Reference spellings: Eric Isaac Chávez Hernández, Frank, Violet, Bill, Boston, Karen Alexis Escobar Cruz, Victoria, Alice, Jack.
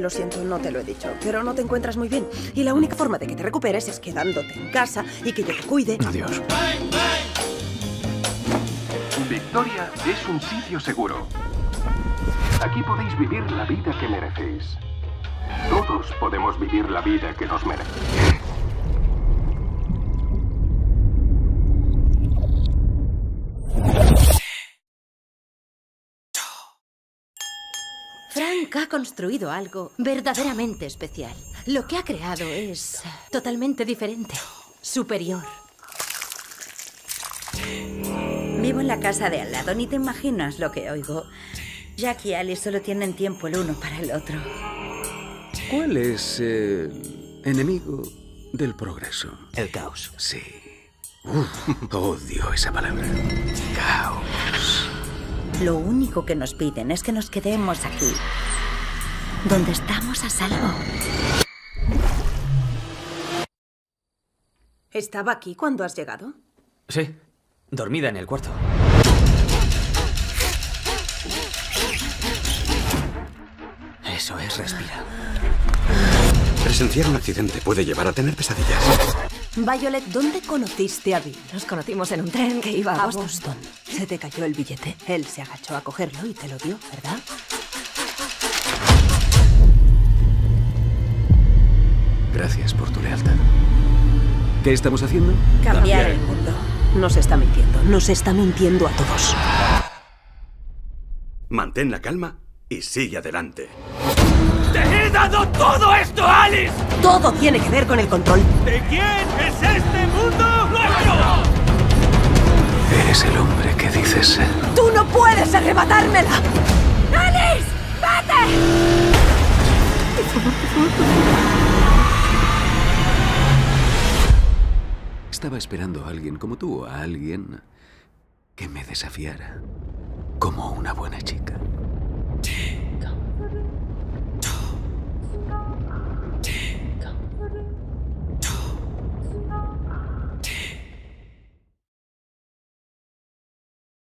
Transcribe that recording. Lo siento, no te lo he dicho, pero no te encuentras muy bien. Y la única forma de que te recuperes es quedándote en casa y que yo te cuide. Adiós. Victoria es un sitio seguro. Aquí podéis vivir la vida que merecéis. Todos podemos vivir la vida que nos merecemos. Frank ha construido algo verdaderamente especial. Lo que ha creado es totalmente diferente, superior. Vivo en la casa de al lado, ni te imaginas lo que oigo. Jack y Alice solo tienen tiempo el uno para el otro. ¿Cuál es el enemigo del progreso? El caos. Sí. Odio esa palabra. Caos. Lo único que nos piden es que nos quedemos aquí, donde estamos a salvo. ¿Estaba aquí cuando has llegado? Sí, dormida en el cuarto. Eso es, respira. Presenciar un accidente puede llevar a tener pesadillas. Violet, ¿dónde conociste a Bill? Nos conocimos en un tren que iba a Boston. Se te cayó el billete. Él se agachó a cogerlo y te lo dio, ¿verdad? Gracias por tu lealtad. ¿Qué estamos haciendo? Cambiar el mundo. Nos está mintiendo. Nos está mintiendo a todos. Mantén la calma y sigue adelante. ¡Te he dado todo esto, Alice! Todo tiene que ver con el control. ¿De quién es este mundo nuestro? Eres el hombre que dices ser. ¡Tú no puedes arrebatármela! ¡Alice! ¡Vete! Estaba esperando a alguien como tú, a alguien que me desafiara como una buena chica.